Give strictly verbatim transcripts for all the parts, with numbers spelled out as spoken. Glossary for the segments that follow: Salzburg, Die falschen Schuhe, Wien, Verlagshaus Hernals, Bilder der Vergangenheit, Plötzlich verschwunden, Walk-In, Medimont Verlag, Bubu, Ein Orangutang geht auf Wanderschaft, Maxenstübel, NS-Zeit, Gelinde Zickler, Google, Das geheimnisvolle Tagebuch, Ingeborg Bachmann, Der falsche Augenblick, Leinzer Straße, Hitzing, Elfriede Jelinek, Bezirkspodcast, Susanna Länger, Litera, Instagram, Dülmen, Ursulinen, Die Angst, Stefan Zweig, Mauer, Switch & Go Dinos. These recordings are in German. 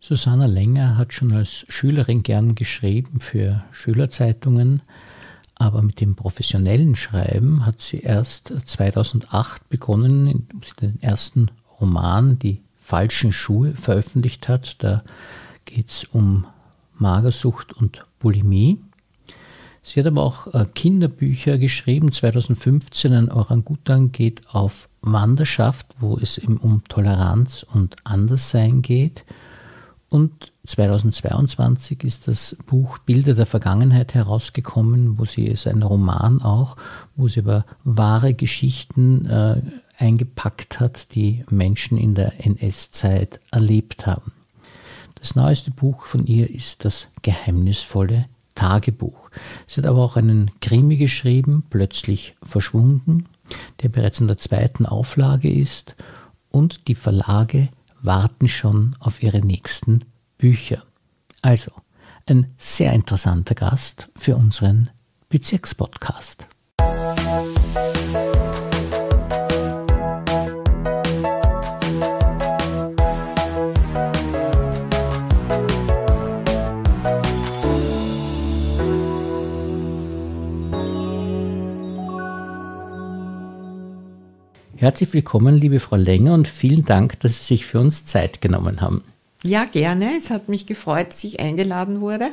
Susanna Länger hat schon als Schülerin gern geschrieben für Schülerzeitungen, aber mit dem professionellen Schreiben hat sie erst zweitausendacht begonnen, als sie den ersten Roman, Die falschen Schuhe, veröffentlicht hat. Da geht es um Magersucht und Bulimie. Sie hat aber auch Kinderbücher geschrieben, zweitausendfünfzehn Ein Orangutang geht auf Wanderschaft, wo es eben um Toleranz und Anderssein geht. Und zweitausendzweiundzwanzig ist das Buch Bilder der Vergangenheit herausgekommen, wo sie, ist ein Roman auch, wo sie aber wahre Geschichten äh, eingepackt hat, die Menschen in der N S-Zeit erlebt haben. Das neueste Buch von ihr ist Das geheimnisvolle Tagebuch. Sie hat aber auch einen Krimi geschrieben, Plötzlich verschwunden, der bereits in der zweiten Auflage ist, und die Verlage warten schon auf ihre nächsten Bücher. Also, ein sehr interessanter Gast für unseren Bezirkspodcast. Herzlich willkommen, liebe Frau Länger, und vielen Dank, dass Sie sich für uns Zeit genommen haben. Ja, gerne. Es hat mich gefreut, dass ich eingeladen wurde.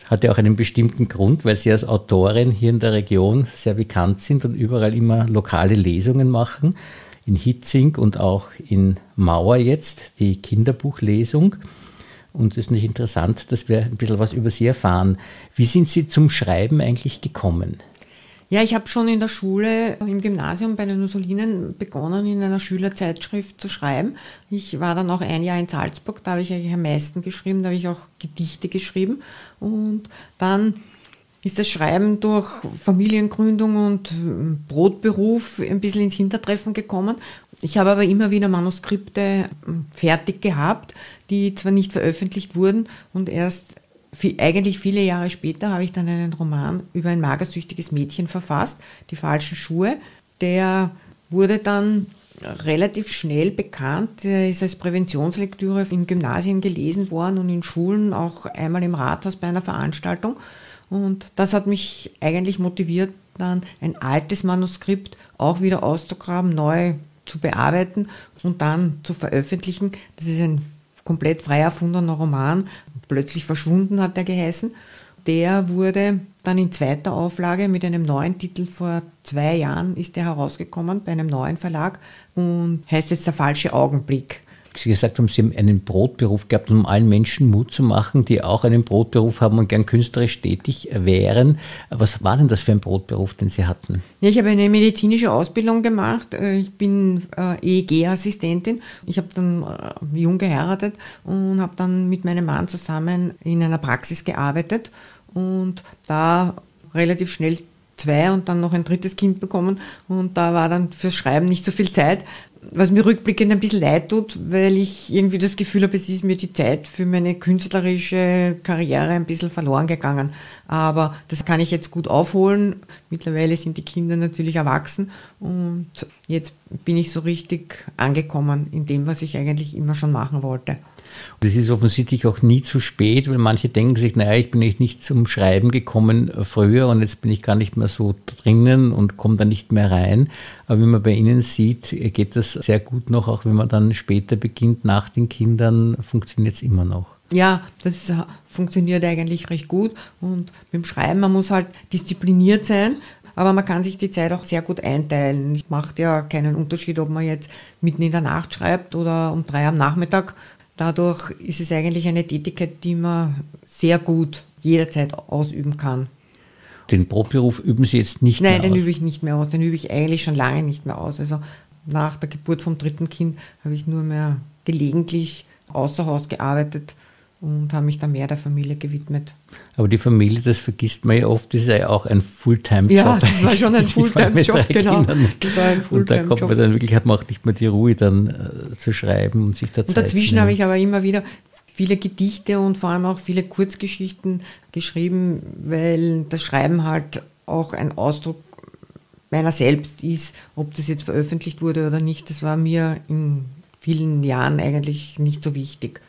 Das hatte auch einen bestimmten Grund, weil Sie als Autorin hier in der Region sehr bekannt sind und überall immer lokale Lesungen machen. In Hitzing und auch in Mauer jetzt, die Kinderbuchlesung. Und es ist nicht interessant, dass wir ein bisschen was über Sie erfahren. Wie sind Sie zum Schreiben eigentlich gekommen? Ja, ich habe schon in der Schule, im Gymnasium bei den Ursulinen begonnen, in einer Schülerzeitschrift zu schreiben. Ich war dann auch ein Jahr in Salzburg, da habe ich eigentlich am meisten geschrieben, da habe ich auch Gedichte geschrieben. Und dann ist das Schreiben durch Familiengründung und Brotberuf ein bisschen ins Hintertreffen gekommen. Ich habe aber immer wieder Manuskripte fertig gehabt, die zwar nicht veröffentlicht wurden, und erst Viel, eigentlich viele Jahre später habe ich dann einen Roman über ein magersüchtiges Mädchen verfasst, Die falschen Schuhe. Der wurde dann relativ schnell bekannt, der ist als Präventionslektüre in Gymnasien gelesen worden und in Schulen, auch einmal im Rathaus bei einer Veranstaltung. Und das hat mich eigentlich motiviert, dann ein altes Manuskript auch wieder auszugraben, neu zu bearbeiten und dann zu veröffentlichen. Das ist ein komplett frei erfundener Roman, Plötzlich verschwunden hat er geheißen. Der wurde dann in zweiter Auflage mit einem neuen Titel, vor zwei Jahren ist der herausgekommen, bei einem neuen Verlag, und heißt jetzt Der falsche Augenblick. Sie gesagt haben, Sie haben einen Brotberuf gehabt, um allen Menschen Mut zu machen, die auch einen Brotberuf haben und gern künstlerisch tätig wären. Was war denn das für ein Brotberuf, den Sie hatten? Ja, ich habe eine medizinische Ausbildung gemacht. Ich bin E E G-Assistentin. Ich habe dann jung geheiratet und habe dann mit meinem Mann zusammen in einer Praxis gearbeitet und da relativ schnell zwei und dann noch ein drittes Kind bekommen. Und da war dann fürs Schreiben nicht so viel Zeit, was mir rückblickend ein bisschen leid tut, weil ich irgendwie das Gefühl habe, es ist mir die Zeit für meine künstlerische Karriere ein bisschen verloren gegangen. Aber das kann ich jetzt gut aufholen. Mittlerweile sind die Kinder natürlich erwachsen und jetzt bin ich so richtig angekommen in dem, was ich eigentlich immer schon machen wollte. Das ist offensichtlich auch nie zu spät, weil manche denken sich, naja, ich bin nicht zum Schreiben gekommen früher und jetzt bin ich gar nicht mehr so drinnen und komme da nicht mehr rein. Aber wie man bei Ihnen sieht, geht das sehr gut noch, auch wenn man dann später beginnt, nach den Kindern, funktioniert es immer noch. Ja, das funktioniert eigentlich recht gut, und mit dem Schreiben, man muss halt diszipliniert sein, aber man kann sich die Zeit auch sehr gut einteilen. Es macht ja keinen Unterschied, ob man jetzt mitten in der Nacht schreibt oder um drei am Nachmittag. Dadurch ist es eigentlich eine Tätigkeit, die man sehr gut jederzeit ausüben kann. Den Brotberuf üben Sie jetzt nicht Nein, mehr aus? Nein, den übe ich nicht mehr aus. Den übe ich eigentlich schon lange nicht mehr aus. Also nach der Geburt vom dritten Kind habe ich nur mehr gelegentlich außer Haus gearbeitet und habe mich dann mehr der Familie gewidmet. Aber die Familie, das vergisst man ja oft, das ist ja auch ein Fulltime-Job. Ja, das war schon ein Fulltime-Job, genau. Das war ein Fulltime-Job. Und da kommt man dann wirklich, hat man auch nicht mehr die Ruhe dann äh, zu schreiben und sich da Zeit zu nehmen. Und dazwischen habe ich aber immer wieder viele Gedichte und vor allem auch viele Kurzgeschichten geschrieben, weil das Schreiben halt auch ein Ausdruck meiner selbst ist, ob das jetzt veröffentlicht wurde oder nicht. Das war mir in vielen Jahren eigentlich nicht so wichtig.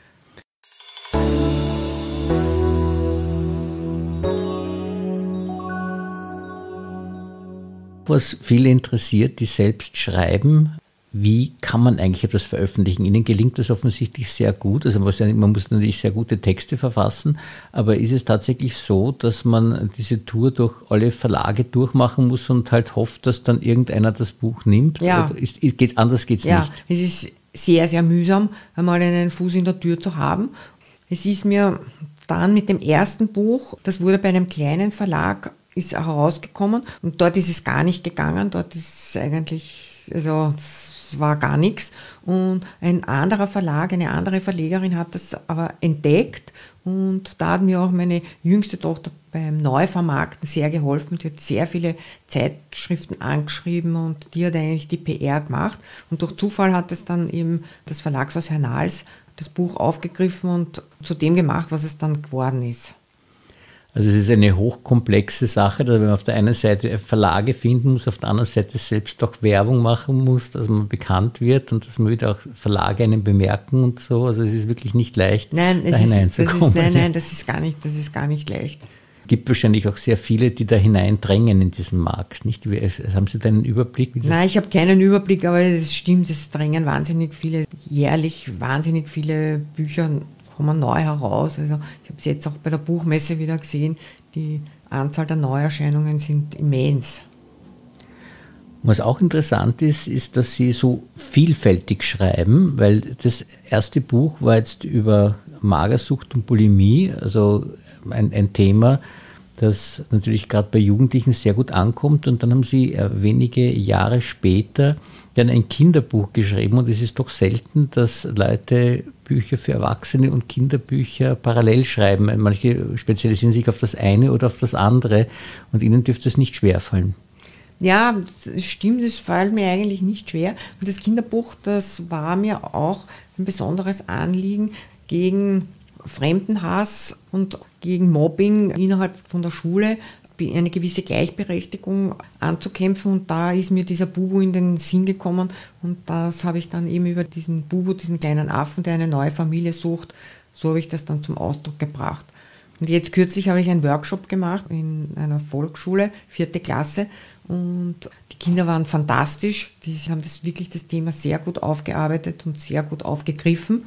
Was viele interessiert, die selbst schreiben, wie kann man eigentlich etwas veröffentlichen? Ihnen gelingt das offensichtlich sehr gut. Also man muss natürlich sehr gute Texte verfassen, aber ist es tatsächlich so, dass man diese Tour durch alle Verlage durchmachen muss und halt hofft, dass dann irgendeiner das Buch nimmt? Ja. Oder ist, geht, anders geht es ja, nicht. Es ist sehr, sehr mühsam, einmal einen Fuß in der Tür zu haben. Es ist mir dann mit dem ersten Buch, das wurde bei einem kleinen Verlag, ist herausgekommen und dort ist es gar nicht gegangen. Dort ist eigentlich, also war gar nichts und ein anderer Verlag, eine andere Verlegerin hat das aber entdeckt und da hat mir auch meine jüngste Tochter beim Neuvermarkten sehr geholfen. Die hat sehr viele Zeitschriften angeschrieben und die hat eigentlich die P R gemacht und durch Zufall hat es dann eben das Verlagshaus Hernals das Buch aufgegriffen und zu dem gemacht, was es dann geworden ist. Also es ist eine hochkomplexe Sache, dass man auf der einen Seite Verlage finden muss, auf der anderen Seite selbst auch Werbung machen muss, dass man bekannt wird und dass man wieder auch Verlage einen bemerken und so. Also es ist wirklich nicht leicht, nein, da hineinzukommen. Nein, nein, das ist gar nicht, das ist gar nicht leicht. Es gibt wahrscheinlich auch sehr viele, die da hineindrängen in diesen Markt, nicht? Haben Sie da einen Überblick? Nein, ich habe keinen Überblick, aber es stimmt, es drängen wahnsinnig viele, jährlich wahnsinnig viele Bücher kommen neu heraus. Also ich habe es jetzt auch bei der Buchmesse wieder gesehen, die Anzahl der Neuerscheinungen sind immens. Was auch interessant ist, ist, dass Sie so vielfältig schreiben, weil das erste Buch war jetzt über Magersucht und Bulimie, also ein, ein Thema, das natürlich gerade bei Jugendlichen sehr gut ankommt. Und dann haben Sie wenige Jahre später dann ein Kinderbuch geschrieben und es ist doch selten, dass Leute Bücher für Erwachsene und Kinderbücher parallel schreiben. Manche spezialisieren sich auf das eine oder auf das andere und Ihnen dürfte es nicht schwerfallen. Ja, das stimmt, das fällt mir eigentlich nicht schwer. Und das Kinderbuch, das war mir auch ein besonderes Anliegen gegen Fremdenhass und gegen Mobbing innerhalb von der Schule, eine gewisse Gleichberechtigung anzukämpfen und da ist mir dieser Bubu in den Sinn gekommen und das habe ich dann eben über diesen Bubu, diesen kleinen Affen, der eine neue Familie sucht, so habe ich das dann zum Ausdruck gebracht. Und jetzt kürzlich habe ich einen Workshop gemacht in einer Volksschule, vierte Klasse und die Kinder waren fantastisch, die haben das wirklich das Thema sehr gut aufgearbeitet und sehr gut aufgegriffen.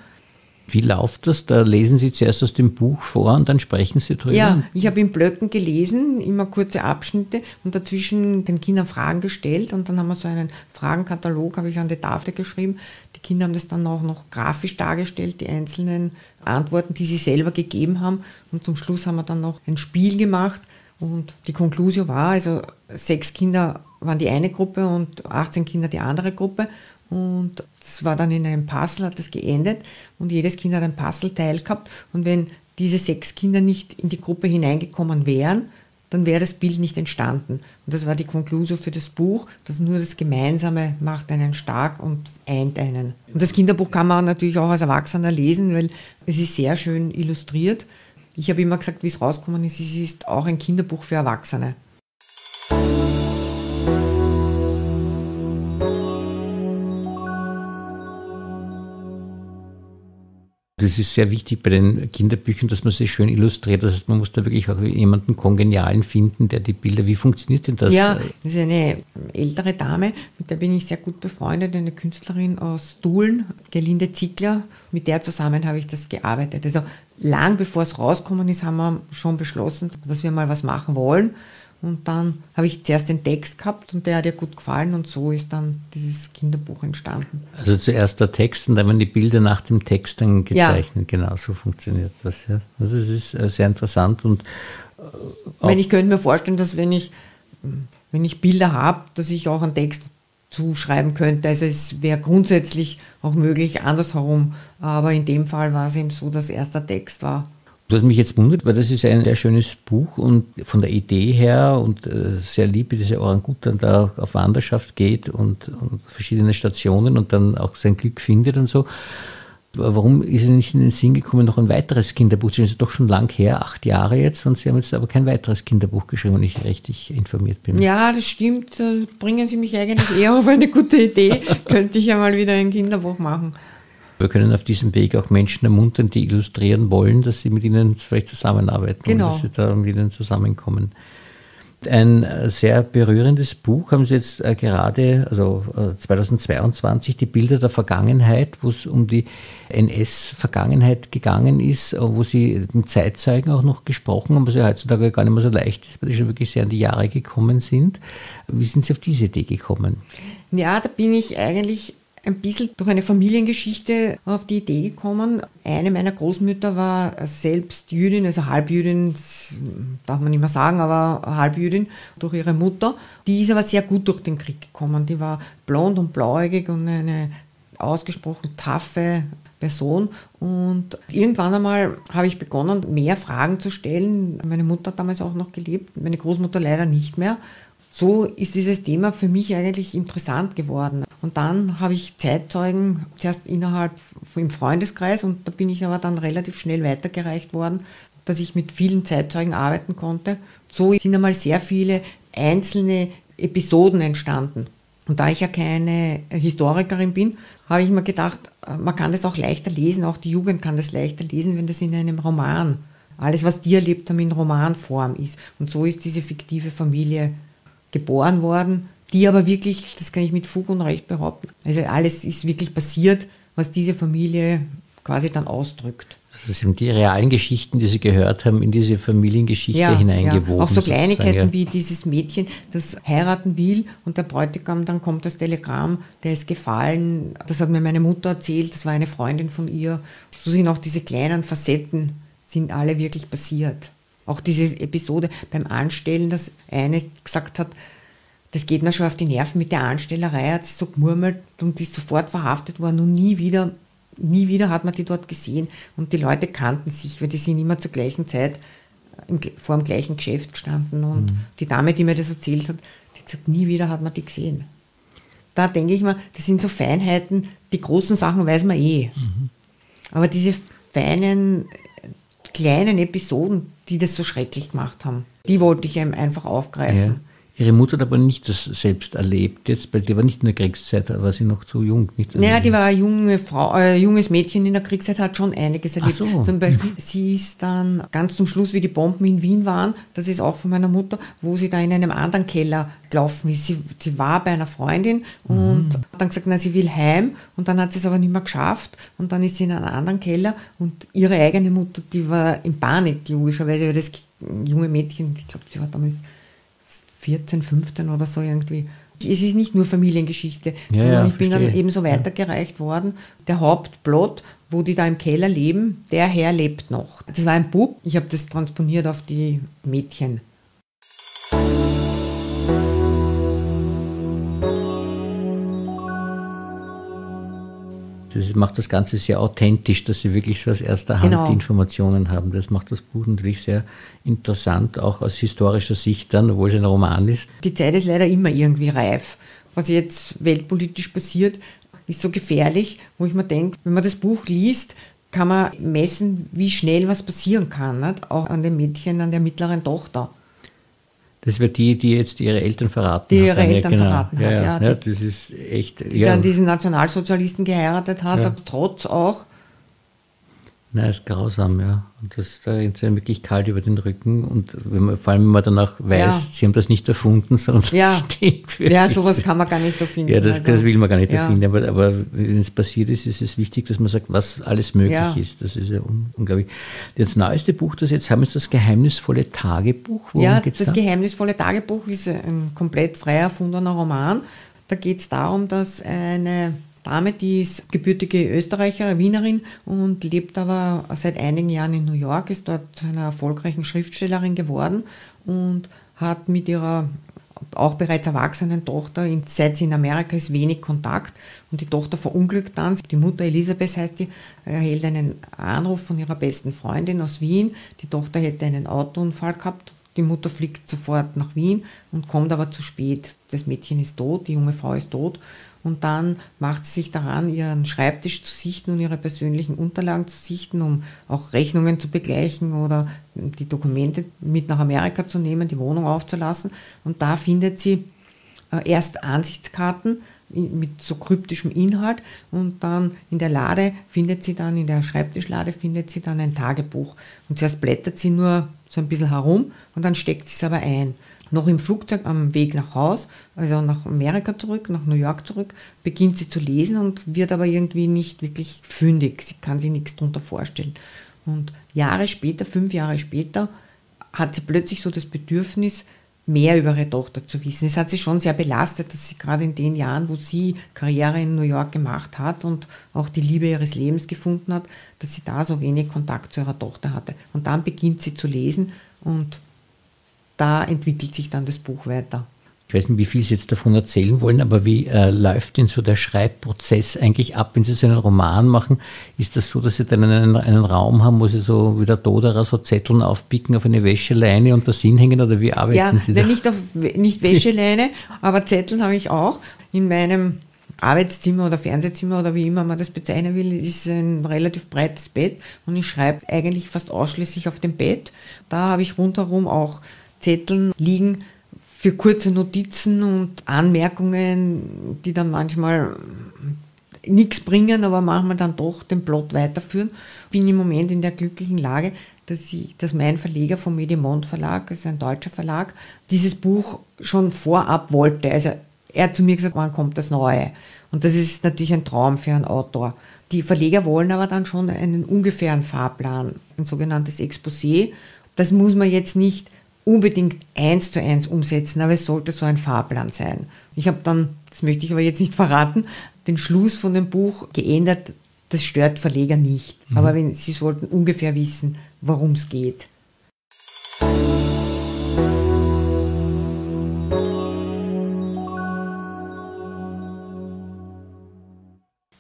Wie läuft das? Da lesen Sie zuerst aus dem Buch vor und dann sprechen Sie drüber. Ja, ich habe in Blöcken gelesen, immer kurze Abschnitte und dazwischen den Kindern Fragen gestellt und dann haben wir so einen Fragenkatalog, habe ich an die Tafel geschrieben. Die Kinder haben das dann auch noch grafisch dargestellt, die einzelnen Antworten, die sie selber gegeben haben und zum Schluss haben wir dann noch ein Spiel gemacht und die Konklusio war, also sechs Kinder waren die eine Gruppe und achtzehn Kinder die andere Gruppe. Und das war dann in einem Puzzle, hat das geendet und jedes Kind hat ein Puzzleteil gehabt und wenn diese sechs Kinder nicht in die Gruppe hineingekommen wären, dann wäre das Bild nicht entstanden. Und das war die Konklusio für das Buch, dass nur das Gemeinsame macht einen stark und eint einen. Und das Kinderbuch kann man natürlich auch als Erwachsener lesen, weil es ist sehr schön illustriert. Ich habe immer gesagt, wie es rausgekommen ist, es ist auch ein Kinderbuch für Erwachsene. Es ist sehr wichtig bei den Kinderbüchern, dass man sie schön illustriert. Das heißt, man muss da wirklich auch jemanden Kongenialen finden, der die Bilder, wie funktioniert denn das? Ja, das ist eine ältere Dame, mit der bin ich sehr gut befreundet, eine Künstlerin aus Dülmen, Gelinde Zickler. Mit der zusammen habe ich das gearbeitet. Also lang bevor es rausgekommen ist, haben wir schon beschlossen, dass wir mal was machen wollen. Und dann habe ich zuerst den Text gehabt und der hat ihr gut gefallen und so ist dann dieses Kinderbuch entstanden. Also zuerst der Text und dann werden die Bilder nach dem Text dann gezeichnet. Ja. Genau so funktioniert das. Ja. Das ist sehr interessant. Und wenn ich könnte mir vorstellen, dass wenn ich, wenn ich Bilder habe, dass ich auch einen Text zuschreiben könnte. Also es wäre grundsätzlich auch möglich andersherum. Aber in dem Fall war es eben so, dass erst der Text war. Was mich jetzt wundert, weil das ist ein sehr schönes Buch und von der Idee her und sehr lieb, wie dieser Orangutang da auf Wanderschaft geht und, und verschiedene Stationen und dann auch sein Glück findet und so. Warum ist Ihnen nicht in den Sinn gekommen, noch ein weiteres Kinderbuch zu schreiben? Das ist doch schon lang her, acht Jahre jetzt, und Sie haben jetzt aber kein weiteres Kinderbuch geschrieben, wenn ich richtig informiert bin. Ja, das stimmt. Bringen Sie mich eigentlich eher auf eine gute Idee. Könnte ich ja mal wieder ein Kinderbuch machen. Wir können auf diesem Weg auch Menschen ermuntern, die illustrieren wollen, dass sie mit ihnen vielleicht zusammenarbeiten. Genau. Und dass sie da mit ihnen zusammenkommen. ein sehr berührendes Buch, haben Sie jetzt gerade, also zweitausendzweiundzwanzig, die Bilder der Vergangenheit, wo es um die N S-Vergangenheit gegangen ist, wo Sie mit Zeitzeugen auch noch gesprochen haben, was ja heutzutage gar nicht mehr so leicht ist, weil die schon wirklich sehr in die Jahre gekommen sind. Wie sind Sie auf diese Idee gekommen? Ja, da bin ich eigentlich ein bisschen durch eine Familiengeschichte auf die Idee gekommen. Eine meiner Großmütter war selbst Jüdin, also Halbjüdin, darf man nicht mehr sagen, aber Halbjüdin durch ihre Mutter. Die ist aber sehr gut durch den Krieg gekommen. Die war blond und blauäugig und eine ausgesprochen taffe Person. Und irgendwann einmal habe ich begonnen, mehr Fragen zu stellen. Meine Mutter hat damals auch noch gelebt, meine Großmutter leider nicht mehr. So ist dieses Thema für mich eigentlich interessant geworden. Und dann habe ich Zeitzeugen, zuerst innerhalb im Freundeskreis, und da bin ich aber dann relativ schnell weitergereicht worden, dass ich mit vielen Zeitzeugen arbeiten konnte. So sind einmal sehr viele einzelne Episoden entstanden. Und da ich ja keine Historikerin bin, habe ich mir gedacht, man kann das auch leichter lesen, auch die Jugend kann das leichter lesen, wenn das in einem Roman, alles was die erlebt haben, in Romanform ist. Und so ist diese fiktive Familie geboren worden, die aber wirklich, das kann ich mit Fug und Recht behaupten, also alles ist wirklich passiert, was diese Familie quasi dann ausdrückt. Also Sie haben die realen Geschichten, die Sie gehört haben, in diese Familiengeschichte ja, hineingewoben. Ja. Auch so Kleinigkeiten ja. wie dieses Mädchen, das heiraten will und der Bräutigam, dann kommt das Telegramm, der ist gefallen, das hat mir meine Mutter erzählt, das war eine Freundin von ihr. So sind auch diese kleinen Facetten, sind alle wirklich passiert. Auch diese Episode beim Anstellen, dass eine gesagt hat, das geht mir schon auf die Nerven mit der Anstellerei, hat sie so gemurmelt und ist sofort verhaftet worden und nie wieder, nie wieder hat man die dort gesehen. Und die Leute kannten sich, weil die sind immer zur gleichen Zeit im, vor dem gleichen Geschäft gestanden. Und mhm. die Dame, die mir das erzählt hat, die hat gesagt, nie wieder hat man die gesehen. Da denke ich mir, das sind so Feinheiten, die großen Sachen weiß man eh. Mhm. Aber diese feinen, kleinen Episoden, die das so schrecklich gemacht haben, die wollte ich eben einfach aufgreifen. Ja. Ihre Mutter hat aber nicht das selbst erlebt jetzt, weil die war nicht in der Kriegszeit, war sie noch zu jung. Nicht naja, die war eine junge Frau, ein junges Mädchen in der Kriegszeit, hat schon einiges erlebt. Ach so. Zum Beispiel, sie ist dann ganz zum Schluss, wie die Bomben in Wien waren, das ist auch von meiner Mutter, wo sie da in einem anderen Keller gelaufen ist. Sie, sie war bei einer Freundin und mhm. hat dann gesagt, na, sie will heim, und dann hat sie es aber nicht mehr geschafft und dann ist sie in einem anderen Keller, und ihre eigene Mutter, die war in Panik, logischerweise, weil das junge Mädchen, ich glaube, sie war damals vierzehn, fünfzehn oder so irgendwie. Es ist nicht nur Familiengeschichte, ja, sondern ja, ich verstehe. Bin dann eben so weitergereicht worden. Der Hauptplot, wo die da im Keller leben, der Herr lebt noch. Das war ein Bub, ich habe das transponiert auf die Mädchen. Das macht das Ganze sehr authentisch, dass Sie wirklich so aus erster Hand genau. die Informationen haben. Das macht das Buch natürlich sehr interessant, auch aus historischer Sicht dann, obwohl es ein Roman ist. Die Zeit ist leider immer irgendwie reif. Was jetzt weltpolitisch passiert, ist so gefährlich, wo ich mir denke, wenn man das Buch liest, kann man messen, wie schnell was passieren kann, nicht? Auch an dem Mädchen, an der mittleren Tochter. Das wäre die, die jetzt ihre Eltern verraten die hat. Die ihre Eltern ja, genau. verraten ja, hat, ja. ja die, das ist echt, die ja. dann diesen Nationalsozialisten geheiratet hat, ja. trotz auch. Na, ist grausam, ja. Und das da ist dann wirklich kalt über den Rücken. Und wenn man, vor allem, wenn man danach weiß, ja. sie haben das nicht erfunden, sondern ja. stimmt wirklich. Ja, sowas kann man gar nicht erfinden. Ja, das, also. das will man gar nicht ja. erfinden. Aber, aber wenn es passiert ist, ist es wichtig, dass man sagt, was alles möglich ja. ist. Das ist ja unglaublich. Das neueste Buch, das jetzt haben, ist das geheimnisvolle Tagebuch. Worum ja, geht's das da? Geheimnisvolle Tagebuch ist ein komplett frei erfundener Roman. Da geht es darum, dass eine Dame, die ist gebürtige Österreicherin, Wienerin und lebt aber seit einigen Jahren in New York, ist dort einer erfolgreichen Schriftstellerin geworden und hat mit ihrer auch bereits erwachsenen Tochter, seit sie in Amerika ist, wenig Kontakt. Und die Tochter verunglückt dann. Die Mutter, Elisabeth heißt die, erhält einen Anruf von ihrer besten Freundin aus Wien. Die Tochter hätte einen Autounfall gehabt. Die Mutter fliegt sofort nach Wien und kommt aber zu spät. Das Mädchen ist tot, die junge Frau ist tot. Und dann macht sie sich daran, ihren Schreibtisch zu sichten und ihre persönlichen Unterlagen zu sichten, um auch Rechnungen zu begleichen oder die Dokumente mit nach Amerika zu nehmen, die Wohnung aufzulassen. Und da findet sie erst Ansichtskarten mit so kryptischem Inhalt und dann in der Lade findet sie dann, in der Schreibtischlade findet sie dann ein Tagebuch. Und zuerst blättert sie nur so ein bisschen herum und dann steckt sie es aber ein. Noch im Flugzeug am Weg nach Haus, also nach Amerika zurück, nach New York zurück, beginnt sie zu lesen und wird aber irgendwie nicht wirklich fündig. Sie kann sich nichts darunter vorstellen. Und Jahre später, fünf Jahre später, hat sie plötzlich so das Bedürfnis, mehr über ihre Tochter zu wissen. Es hat sie schon sehr belastet, dass sie gerade in den Jahren, wo sie Karriere in New York gemacht hat und auch die Liebe ihres Lebens gefunden hat, dass sie da so wenig Kontakt zu ihrer Tochter hatte. Und dann beginnt sie zu lesen und da entwickelt sich dann das Buch weiter. Ich weiß nicht, wie viel Sie jetzt davon erzählen wollen, aber wie äh, läuft denn so der Schreibprozess eigentlich ab, wenn Sie so einen Roman machen? Ist das so, dass Sie dann einen, einen Raum haben, wo Sie so wie der Toderer so Zetteln aufpicken auf eine Wäscheleine und das hinhängen, oder wie arbeiten ja, Sie da? Ja, nicht auf nicht Wäscheleine, aber Zetteln habe ich auch. In meinem Arbeitszimmer oder Fernsehzimmer oder wie immer man das bezeichnen will, ist ein relativ breites Bett und ich schreibe eigentlich fast ausschließlich auf dem Bett. Da habe ich rundherum auch Zetteln liegen für kurze Notizen und Anmerkungen, die dann manchmal nichts bringen, aber manchmal dann doch den Plot weiterführen. Ich bin im Moment in der glücklichen Lage, dass, ich, dass mein Verleger vom Medimont Verlag, das ist ein deutscher Verlag, dieses Buch schon vorab wollte. Also er hat zu mir gesagt, wann kommt das Neue? Und das ist natürlich ein Traum für einen Autor. Die Verleger wollen aber dann schon einen ungefähren Fahrplan, ein sogenanntes Exposé. Das muss man jetzt nicht unbedingt eins zu eins umsetzen, aber es sollte so ein Fahrplan sein. Ich habe dann, das möchte ich aber jetzt nicht verraten, den Schluss von dem Buch geändert. Das stört Verleger nicht. Mhm. Aber wenn, sie sollten ungefähr wissen, worum es geht.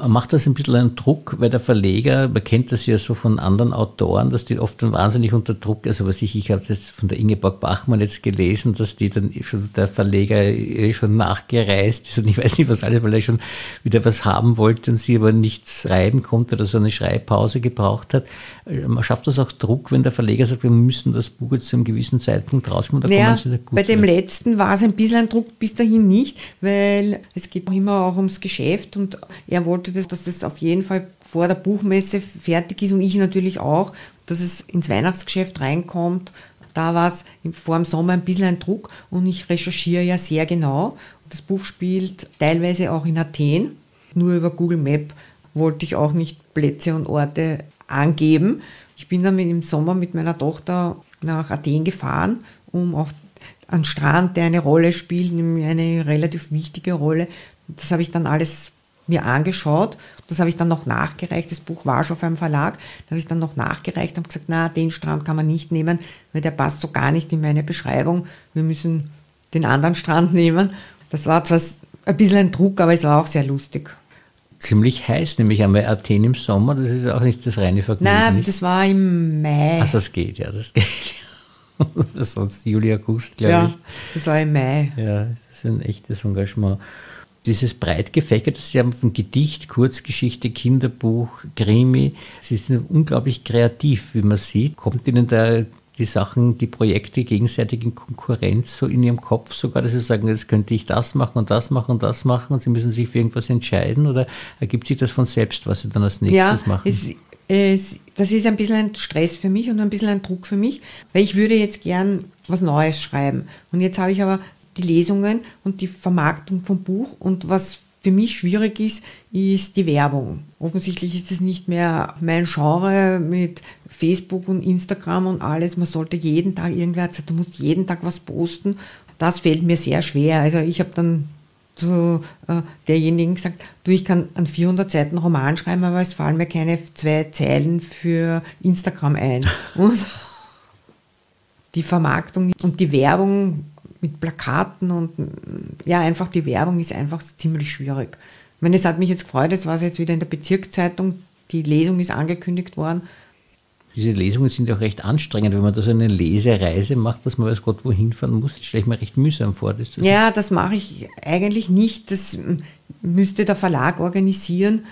Macht das ein bisschen einen Druck, weil der Verleger, man kennt das ja so von anderen Autoren, dass die oft dann wahnsinnig unter Druck, also was ich, ich habe das von der Ingeborg Bachmann jetzt gelesen, dass die dann schon, der Verleger schon nachgereist ist und ich weiß nicht was alles, weil er schon wieder was haben wollte und sie aber nichts schreiben konnte oder so eine Schreibpause gebraucht hat. Man schafft das auch Druck, wenn der Verleger sagt, wir müssen das Buch jetzt zu einem gewissen Zeitpunkt rauskommen, da naja, kommen sie da gut bei rein. Dem letzten war es ein bisschen ein Druck, bis dahin nicht, weil es geht immer auch ums Geschäft und er wollte dass das auf jeden Fall vor der Buchmesse fertig ist und ich natürlich auch, dass es ins Weihnachtsgeschäft reinkommt. Da war es vor dem Sommer ein bisschen ein Druck und ich recherchiere ja sehr genau. Das Buch spielt teilweise auch in Athen. Nur über Google Map wollte ich auch nicht Plätze und Orte angeben. Ich bin dann im Sommer mit meiner Tochter nach Athen gefahren, um auf einen Strand, der eine Rolle spielt, eine relativ wichtige Rolle. Das habe ich dann alles mir angeschaut, das habe ich dann noch nachgereicht, das Buch war schon auf einem Verlag, da habe ich dann noch nachgereicht und gesagt, na, den Strand kann man nicht nehmen, weil der passt so gar nicht in meine Beschreibung, wir müssen den anderen Strand nehmen. Das war zwar ein bisschen ein Druck, aber es war auch sehr lustig. Ziemlich heiß, nämlich einmal Athen im Sommer, das ist auch nicht das reine Vergnügen. Nein, das war im Mai. Ach, das geht, ja, das geht. Sonst Juli, August, glaube ja, ich. Ja, das war im Mai. Ja, das ist ein echtes Engagement. Dieses breit gefächerte, Sie haben von Gedicht, Kurzgeschichte, Kinderbuch, Krimi, Sie sind unglaublich kreativ, wie man sieht. Kommt Ihnen da die Sachen, die Projekte gegenseitig in Konkurrenz so in Ihrem Kopf sogar, dass Sie sagen, jetzt könnte ich das machen und das machen und das machen und Sie müssen sich für irgendwas entscheiden oder ergibt sich das von selbst, was Sie dann als nächstes ja, machen? Es, es, das ist ein bisschen ein Stress für mich und ein bisschen ein Druck für mich, weil ich würde jetzt gern was Neues schreiben und jetzt habe ich aber die Lesungen und die Vermarktung vom Buch und was für mich schwierig ist, ist die Werbung. Offensichtlich ist es nicht mehr mein Genre mit Facebook und Instagram und alles. Man sollte jeden Tag irgendwer sagen, du musst jeden Tag was posten. Das fällt mir sehr schwer. Also ich habe dann zu äh, derjenigen gesagt, du, ich kann einen vierhundert Seiten Roman schreiben, aber es fallen mir keine zwei Zeilen für Instagram ein. Und die Vermarktung und die Werbung mit Plakaten und ja, einfach die Werbung ist einfach ziemlich schwierig. Ich meine, es hat mich jetzt gefreut, es war jetzt wieder in der Bezirkszeitung, die Lesung ist angekündigt worden. Diese Lesungen sind auch recht anstrengend, wenn man da so eine Lesereise macht, dass man weiß Gott wohin fahren muss, das stelle ich mir recht mühsam vor. Das das ja, das mache ich eigentlich nicht, das müsste der Verlag organisieren.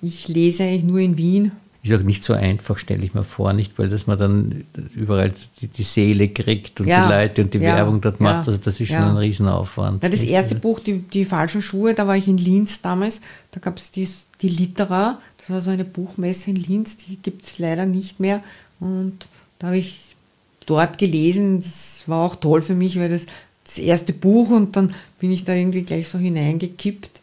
Ich lese eigentlich nur in Wien. Ist auch nicht so einfach, stelle ich mir vor, nicht, weil dass man dann überall die, die Seele kriegt und ja, die Leute und die ja, Werbung dort macht, ja, also das ist schon ja. ein Riesenaufwand. Ja, das erste Buch, die, die falschen Schuhe, da war ich in Linz damals, da gab es die, die Litera, das war so eine Buchmesse in Linz, die gibt es leider nicht mehr und da habe ich dort gelesen, das war auch toll für mich, weil das das erste Buch und dann bin ich da irgendwie gleich so hineingekippt.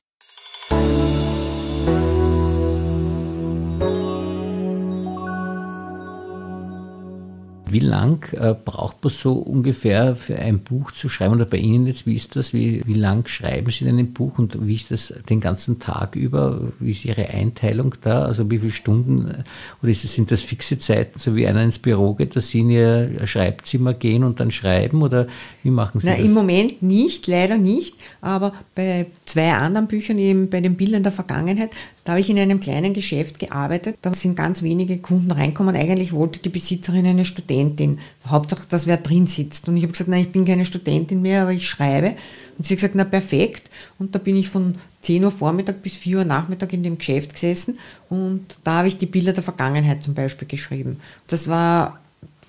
Wie lang äh, braucht man so ungefähr für ein Buch zu schreiben? Oder bei Ihnen jetzt, wie ist das? Wie, wie lang schreiben Sie denn ein Buch und wie ist das den ganzen Tag über? Wie ist Ihre Einteilung da? Also wie viele Stunden? Oder ist das, sind das fixe Zeiten, so wie einer ins Büro geht, dass Sie in Ihr Schreibzimmer gehen und dann schreiben? Oder wie machen Sie Na, das? Im Moment nicht, leider nicht. Aber bei zwei anderen Büchern, eben bei den Bildern der Vergangenheit, da habe ich in einem kleinen Geschäft gearbeitet, da sind ganz wenige Kunden reinkommen. Eigentlich wollte die Besitzerin eine Studentin, Hauptsache, dass wer drin sitzt. Und ich habe gesagt, nein, ich bin keine Studentin mehr, aber ich schreibe. Und sie hat gesagt, na perfekt. Und da bin ich von zehn Uhr Vormittag bis vier Uhr Nachmittag in dem Geschäft gesessen und da habe ich die Bilder der Vergangenheit zum Beispiel geschrieben. Das war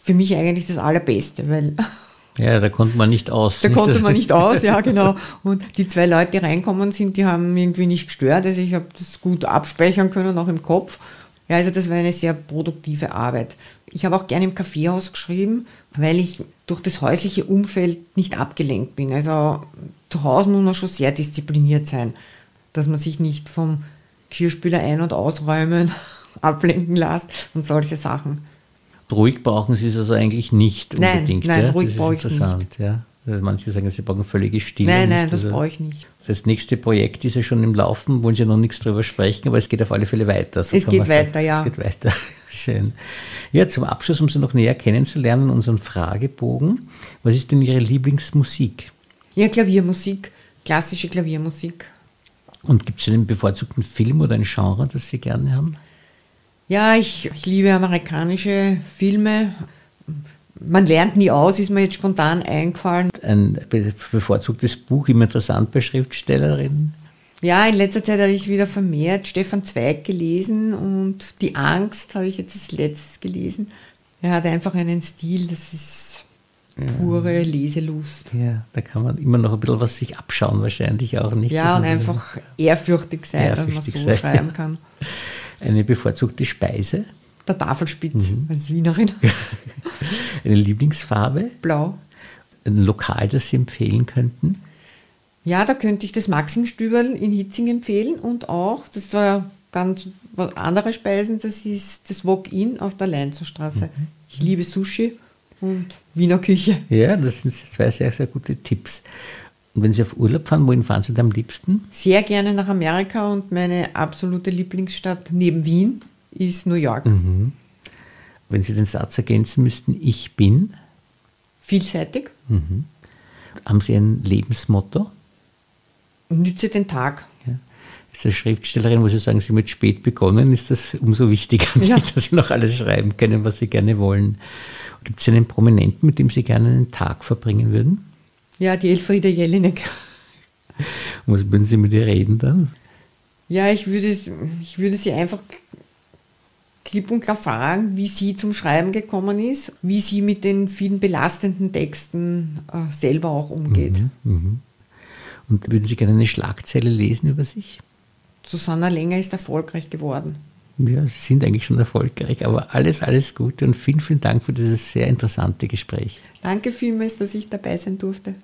für mich eigentlich das Allerbeste, weil... Ja, da konnte man nicht aus. Da nicht konnte man nicht aus, ja genau. Und die zwei Leute, die reinkommen sind, die haben irgendwie nicht gestört. Also ich habe das gut abspeichern können, auch im Kopf. Ja, also das war eine sehr produktive Arbeit. Ich habe auch gerne im Kaffeehaus geschrieben, weil ich durch das häusliche Umfeld nicht abgelenkt bin. Also zu Hause muss man schon sehr diszipliniert sein, dass man sich nicht vom Geschirrspüler ein- und ausräumen ablenken lässt und solche Sachen. Ruhig brauchen Sie es also eigentlich nicht unbedingt. Nein, nein, ja? Ruhig brauche ich nicht. Ja? Manche sagen, Sie brauchen völlige Stille. Nein, nein, das also brauche ich nicht. Das nächste Projekt ist ja schon im Laufen, wollen Sie noch nichts drüber sprechen, aber es geht auf alle Fälle weiter. So es geht weiter, sagen. ja. Es geht weiter. Schön. Ja, zum Abschluss, um Sie noch näher kennenzulernen, unseren Fragebogen. Was ist denn Ihre Lieblingsmusik? Ja, Klaviermusik, klassische Klaviermusik. Und gibt es einen bevorzugten Film oder ein Genre, das Sie gerne haben? Ja, ich, ich liebe amerikanische Filme. Man lernt nie aus, ist mir jetzt spontan eingefallen. Ein bevorzugtes Buch, immer interessant bei Schriftstellerinnen? Ja, in letzter Zeit habe ich wieder vermehrt Stefan Zweig gelesen und Die Angst habe ich jetzt als letztes gelesen. Er hat einfach einen Stil, das ist pure Leselust. Ja, da kann man immer noch ein bisschen was sich abschauen wahrscheinlich auch, nicht? Ja, und einfach ehrfürchtig sein, ehrfürchtig dass man so sein, schreiben ja. kann. Eine bevorzugte Speise? Der Tafelspitz, mhm. als Wienerin. Eine Lieblingsfarbe? Blau. Ein Lokal, das Sie empfehlen könnten? Ja, da könnte ich das Maxenstübel in Hitzing empfehlen und auch, das war ganz andere Speisen, das ist das Walk-In auf der Leinzer Straße. Mhm. Ich liebe Sushi und Wiener Küche. Ja, das sind zwei sehr, sehr gute Tipps. Und wenn Sie auf Urlaub fahren, wohin fahren Sie denn am liebsten? Sehr gerne nach Amerika und meine absolute Lieblingsstadt neben Wien ist New York. Mhm. Wenn Sie den Satz ergänzen müssten, ich bin? Vielseitig. Mhm. Haben Sie ein Lebensmotto? Nütze den Tag. Ja. Ist als Schriftstellerin, wo Sie sagen, Sie haben jetzt spät begonnen, ist das umso wichtiger, ja. nicht, dass Sie noch alles schreiben können, was Sie gerne wollen. Gibt es einen Prominenten, mit dem Sie gerne einen Tag verbringen würden? Ja, die Elfriede Jelinek. Was würden Sie mit ihr reden dann? Ja, ich würde, ich würde sie einfach klipp und klar fragen, wie sie zum Schreiben gekommen ist, wie sie mit den vielen belastenden Texten äh, selber auch umgeht. Mhm, mhm. Und würden Sie gerne eine Schlagzeile lesen über sich? Susanna Länger ist erfolgreich geworden. Ja, Sie sind eigentlich schon erfolgreich, aber alles, alles Gute und vielen, vielen Dank für dieses sehr interessante Gespräch. Danke vielmals, dass ich dabei sein durfte.